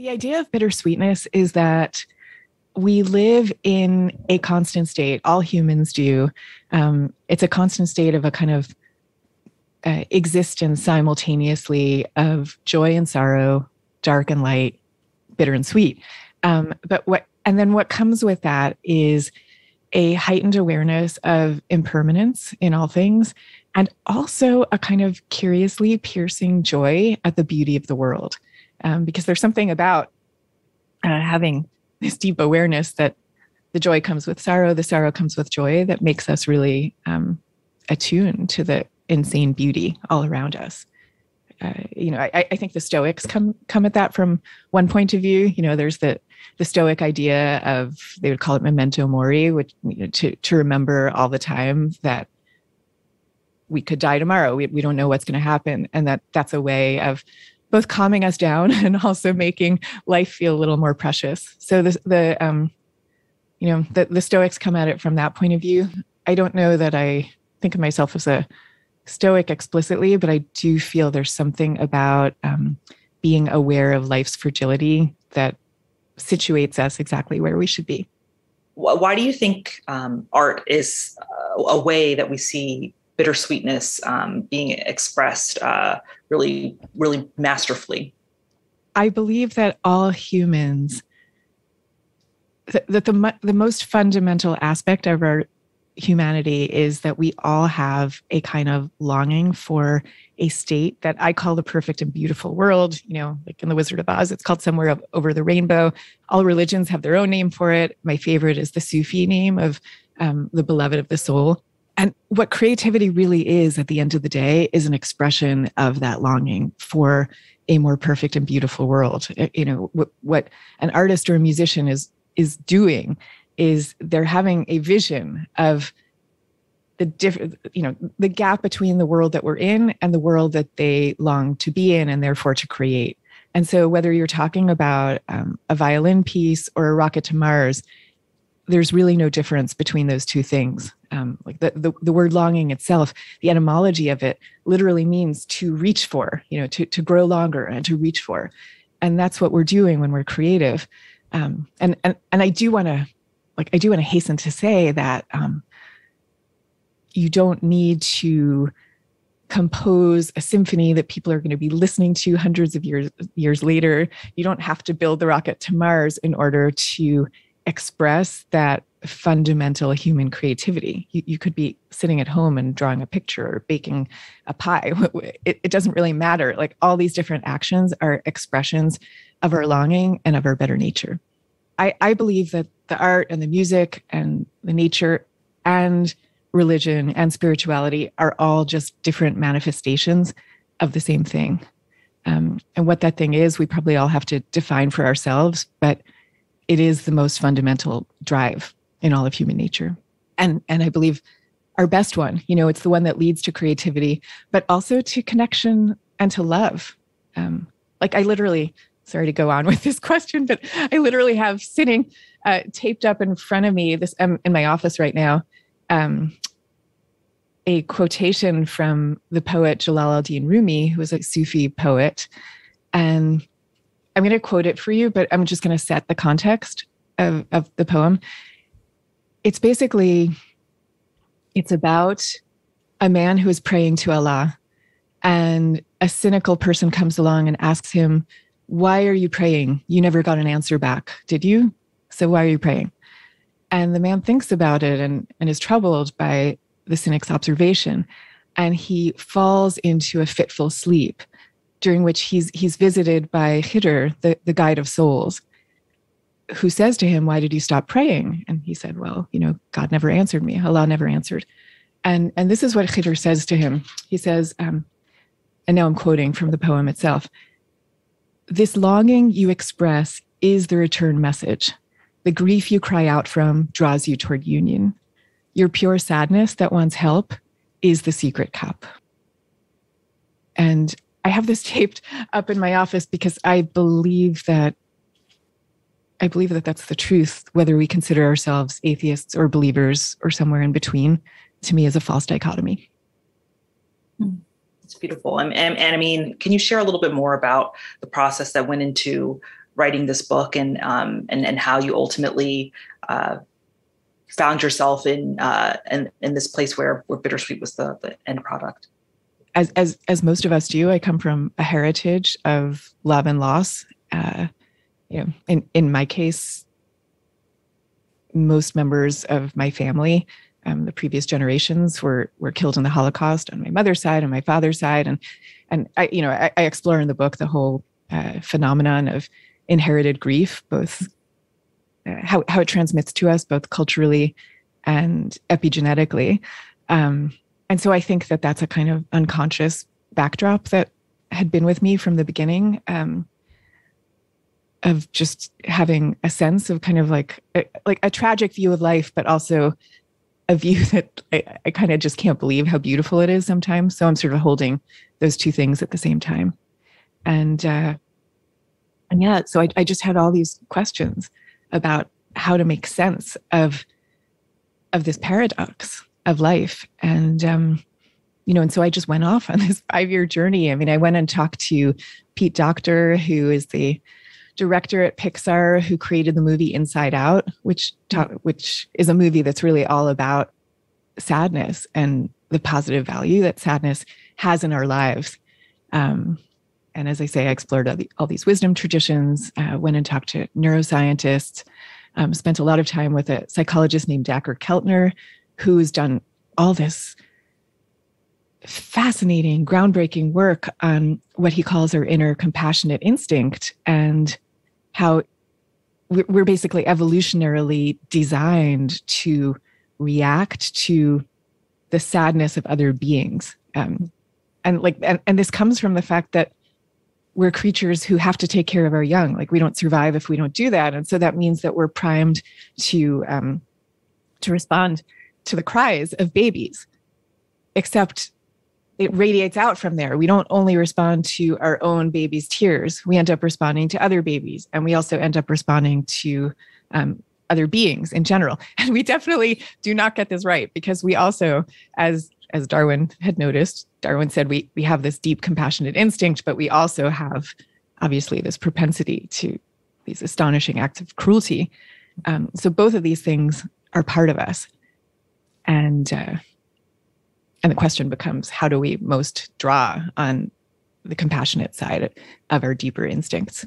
The idea of bittersweetness is that we live in a constant state. All humans do. It's a constant state of a kind of existence simultaneously of joy and sorrow, dark and light, bitter and sweet. But what comes with that is a heightened awareness of impermanence in all things, and also a kind of curiously piercing joy at the beauty of the world. Because there's something about having this deep awareness that the joy comes with sorrow, the sorrow comes with joy, that makes us really attuned to the insane beauty all around us. I think the Stoics come at that from one point of view. You know, there's the Stoic idea of, they would call it memento mori, which, you know, to remember all the time that we could die tomorrow. We don't know what's going to happen, and that's a way of both calming us down and also making life feel a little more precious. So the Stoics come at it from that point of view. I don't know that I think of myself as a Stoic explicitly, but I do feel there's something about being aware of life's fragility that situates us exactly where we should be. Why do you think art is a way that we see bittersweetness being expressed really, really masterfully? I believe that all humans, that the most fundamental aspect of our humanity is that we all have a kind of longing for a state that I call the perfect and beautiful world. You know, like in The Wizard of Oz, it's called Somewhere Over the Rainbow. All religions have their own name for it. My favorite is the Sufi name of the beloved of the soul. And what creativity really is at the end of the day is an expression of that longing for a more perfect and beautiful world. You know, what an artist or a musician is doing is they're having a vision of the gap between the world that we're in and the world that they long to be in and therefore to create. And so whether you're talking about a violin piece or a rocket to Mars, there's really no difference between those two things. Like the word longing itself, the etymology of it literally means to reach for, you know, to grow longer and to reach for. And that's what we're doing when we're creative. And I do want to hasten to say that you don't need to compose a symphony that people are going to be listening to hundreds of years later. You don't have to build the rocket to Mars in order to express that fundamental human creativity. You could be sitting at home and drawing a picture or baking a pie. It doesn't really matter. Like, all these different actions are expressions of our longing and of our better nature. I believe that the art and the music and the nature and religion and spirituality are all just different manifestations of the same thing. And what that thing is, we probably all have to define for ourselves, but it is the most fundamental drive in all of human nature. And I believe our best one. You know, it's the one that leads to creativity, but also to connection and to love. Sorry to go on with this question, but I literally have sitting taped up in front of me, this in my office right now, a quotation from the poet Jalal al-Din Rumi, who was a Sufi poet. And I'm going to quote it for you, but I'm just going to set the context of the poem. It's basically, it's about a man who is praying to Allah, and a cynical person comes along and asks him, "Why are you praying? You never got an answer back, did you? So why are you praying?" And the man thinks about it and is troubled by the cynic's observation. And he falls into a fitful sleep, during which he's visited by Khidr, the guide of souls, who says to him, "Why did you stop praying?" And he said, "Well, you know, God never answered me. Allah never answered." And this is what Khidr says to him. He says, and now I'm quoting from the poem itself, "This longing you express is the return message. The grief you cry out from draws you toward union. Your pure sadness that wants help is the secret cup." And I have this taped up in my office because I believe that that's the truth, whether we consider ourselves atheists or believers or somewhere in between. To me, is a false dichotomy. It's beautiful. And I mean, can you share a little bit more about the process that went into writing this book and how you ultimately found yourself in this place where Bittersweet was the end product. As most of us do, I come from a heritage of love and loss. In my case, most members of my family, the previous generations, were killed in the Holocaust on my mother's side and my father's side, and I explore in the book the whole phenomenon of inherited grief, both how it transmits to us, both culturally and epigenetically. And so I think that that's a kind of unconscious backdrop that had been with me from the beginning, of just having a sense of kind of like a tragic view of life, but also a view that I kind of just can't believe how beautiful it is sometimes. So I'm sort of holding those two things at the same time. And yeah, so I just had all these questions about how to make sense of this paradox of life. And so I just went off on this 5-year journey. I mean, I went and talked to Pete Docter, who is the director at Pixar, who created the movie Inside Out, which is a movie that's really all about sadness and the positive value that sadness has in our lives. And as I say, I explored all these wisdom traditions, went and talked to neuroscientists, spent a lot of time with a psychologist named Dacher Keltner, who's done all this fascinating, groundbreaking work on what he calls our inner compassionate instinct and how we're basically evolutionarily designed to react to the sadness of other beings. And this comes from the fact that we're creatures who have to take care of our young. Like, we don't survive if we don't do that. And so that means that we're primed to respond to the cries of babies, except it radiates out from there. We don't only respond to our own baby's tears. We end up responding to other babies. And we also end up responding to other beings in general. And we definitely do not get this right, because we also, as Darwin had noticed, Darwin said we have this deep compassionate instinct, but we also have obviously this propensity to these astonishing acts of cruelty. So both of these things are part of us. And the question becomes, how do we most draw on the compassionate side of our deeper instincts?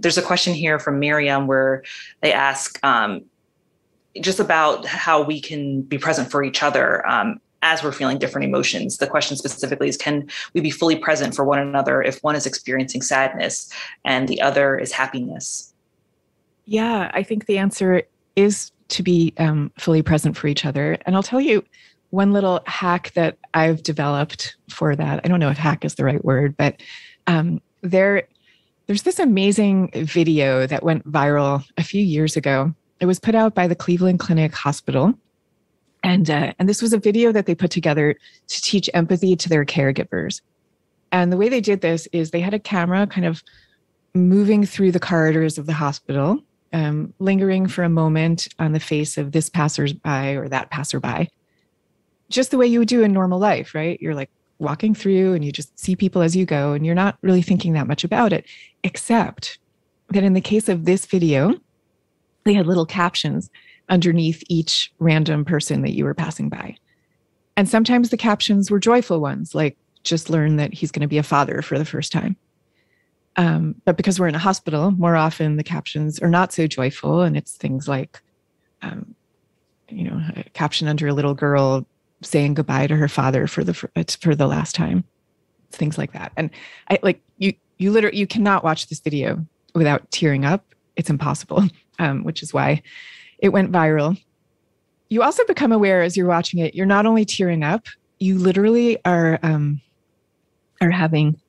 There's a question here from Miriam where they ask just about how we can be present for each other as we're feeling different emotions. The question specifically is, can we be fully present for one another if one is experiencing sadness and the other is happiness? Yeah, I think the answer is to be fully present for each other. And I'll tell you one little hack that I've developed for that. I don't know if hack is the right word, but there's this amazing video that went viral a few years ago. It was put out by the Cleveland Clinic Hospital. And this was a video that they put together to teach empathy to their caregivers. And the way they did this is they had a camera kind of moving through the corridors of the hospital, lingering for a moment on the face of this passersby or that passerby, just the way you would do in normal life, right? You're like walking through and you just see people as you go, and you're not really thinking that much about it, except that in the case of this video, they had little captions underneath each random person that you were passing by. And sometimes the captions were joyful ones, like, just learn that he's going to be a father for the first time. But because we're in a hospital, more often the captions are not so joyful. And it's things like, a caption under a little girl saying goodbye to her father for the last time, things like that. And I, like, you literally, you cannot watch this video without tearing up. It's impossible, which is why it went viral. You also become aware as you're watching it, you're not only tearing up, you literally are having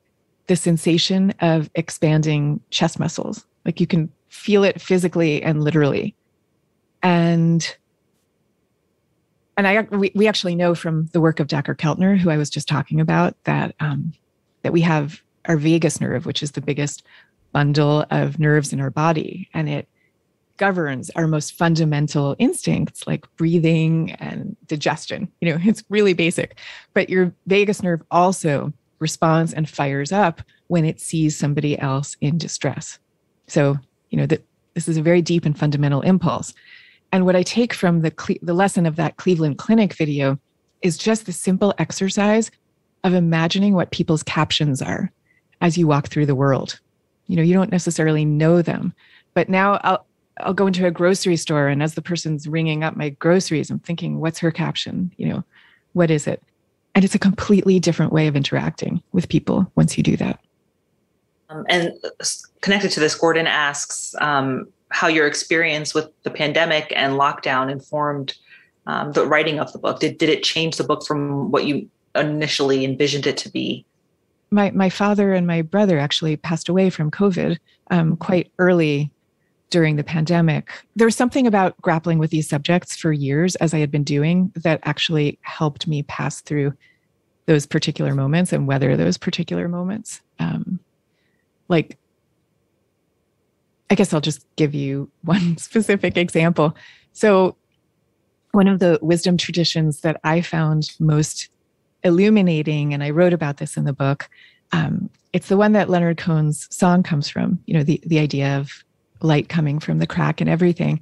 the sensation of expanding chest muscles. Like, you can feel it physically and literally. And we actually know from the work of Dacher Keltner, who I was just talking about, that we have our vagus nerve, which is the biggest bundle of nerves in our body, and it governs our most fundamental instincts like breathing and digestion. It's really basic, but your vagus nerve also responds and fires up when it sees somebody else in distress. So, you know, that this is a very deep and fundamental impulse. And what I take from the lesson of that Cleveland Clinic video is just the simple exercise of imagining what people's captions are as you walk through the world. You know, you don't necessarily know them, but now I'll go into a grocery store, and as the person's ringing up my groceries, I'm thinking, what's her caption? You know, what is it? And it's a completely different way of interacting with people once you do that. And connected to this, Gordon asks how your experience with the pandemic and lockdown informed the writing of the book. Did it change the book from what you initially envisioned it to be? My father and my brother actually passed away from COVID quite early during the pandemic. There was something about grappling with these subjects for years, as I had been doing, that actually helped me pass through those particular moments and weather those particular moments. Like, I guess I'll just give you one specific example. So one of the wisdom traditions that I found most illuminating, and I wrote about this in the book, it's the one that Leonard Cohen's song comes from, you know, the idea of light coming from the crack and everything.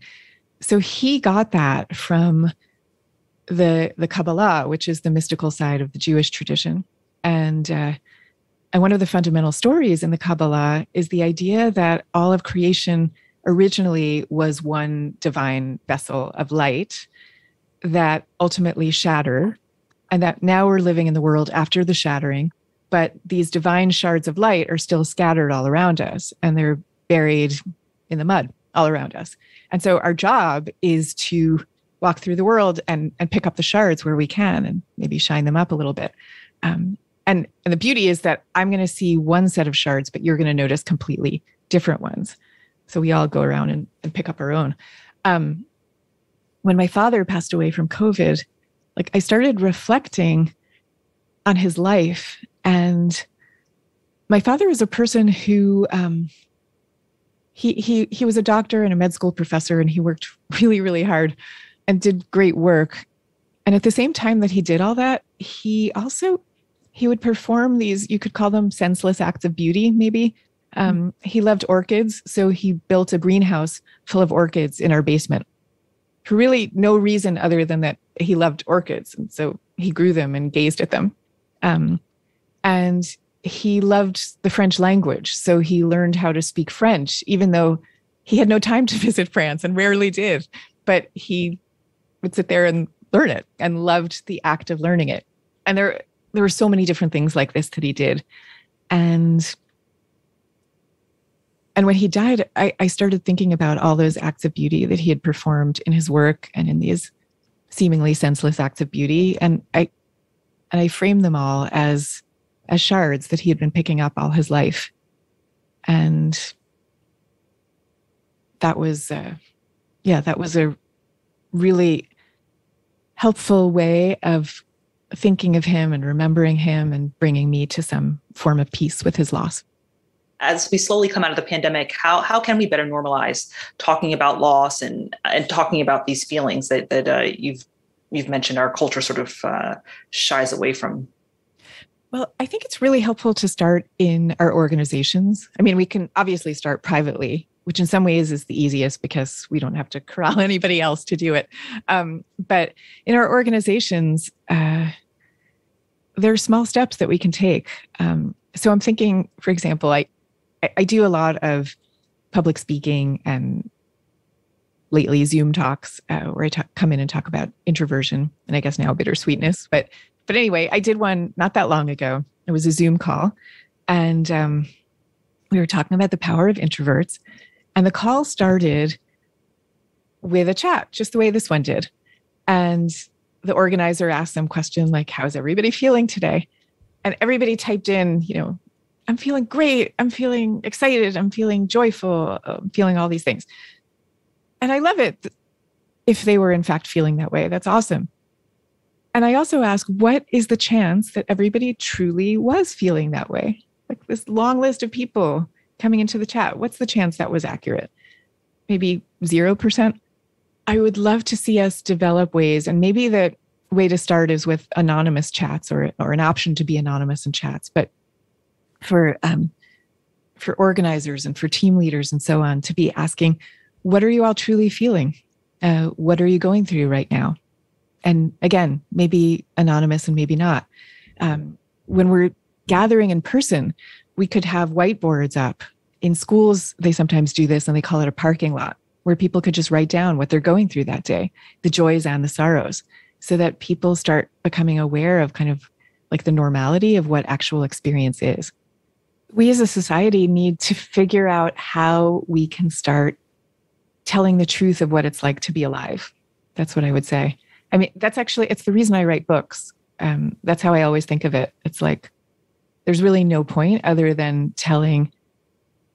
So he got that from the Kabbalah, which is the mystical side of the Jewish tradition. And one of the fundamental stories in the Kabbalah is the idea that all of creation originally was one divine vessel of light that ultimately shattered, and that now we're living in the world after the shattering, but these divine shards of light are still scattered all around us, and they're buried in the mud all around us. And so our job is to walk through the world and pick up the shards where we can and maybe shine them up a little bit. And the beauty is that I'm going to see one set of shards, but you're going to notice completely different ones. So we all go around and pick up our own. When my father passed away from COVID, like, I started reflecting on his life. And my father was a person who, he was a doctor and a med school professor, and he worked really, really hard and did great work. And at the same time that he did all that, he would perform these, you could call them senseless acts of beauty, maybe. He loved orchids, so he built a greenhouse full of orchids in our basement for really no reason other than that he loved orchids. And so he grew them and gazed at them. And he loved the French language, so he learned how to speak French, even though he had no time to visit France and rarely did. But he would sit there and learn it and loved the act of learning it. And there were so many different things like this that he did. And when he died, I started thinking about all those acts of beauty that he had performed in his work and in these seemingly senseless acts of beauty. And I framed them all as shards that he had been picking up all his life. And that was a really helpful way of thinking of him and remembering him and bringing me to some form of peace with his loss. As we slowly come out of the pandemic, how can we better normalize talking about loss and talking about these feelings that you've mentioned our culture sort of shies away from? Well, I think it's really helpful to start in our organizations. I mean, we can obviously start privately, which in some ways is the easiest because we don't have to corral anybody else to do it. But in our organizations, there are small steps that we can take. So I'm thinking, for example, I do a lot of public speaking and lately Zoom talks where I come in and talk about introversion and I guess now bittersweetness, But anyway, I did one not that long ago. It was a Zoom call, and we were talking about the power of introverts. And the call started with a chat, just the way this one did. And the organizer asked some question like, "How's everybody feeling today?" And everybody typed in, you know, "I'm feeling great. I'm feeling excited. I'm feeling joyful. I'm feeling all these things." And I love it if they were in fact feeling that way. That's awesome. And I also ask, what is the chance that everybody truly was feeling that way? Like this long list of people coming into the chat, what's the chance that was accurate? Maybe 0%. I would love to see us develop ways, and maybe the way to start is with anonymous chats or an option to be anonymous in chats. But for organizers and for team leaders and so on, to be asking, what are you all truly feeling? What are you going through right now? And again, maybe anonymous and maybe not. When we're gathering in person, we could have whiteboards up. In schools, they sometimes do this and they call it a parking lot, where people could just write down what they're going through that day, the joys and the sorrows, so that people start becoming aware of kind of like the normality of what actual experience is. We as a society need to figure out how we can start telling the truth of what it's like to be alive. That's what I would say. I mean, it's the reason I write books. That's how I always think of it. It's like, there's really no point other than telling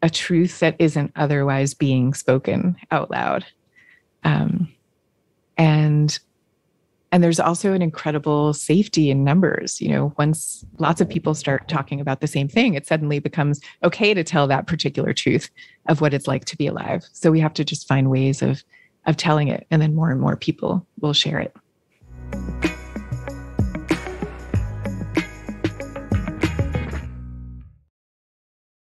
a truth that isn't otherwise being spoken out loud. And there's also an incredible safety in numbers. You know, once lots of people start talking about the same thing, it suddenly becomes okay to tell that particular truth of what it's like to be alive. So we have to just find ways of telling it, and then more and more people will share it.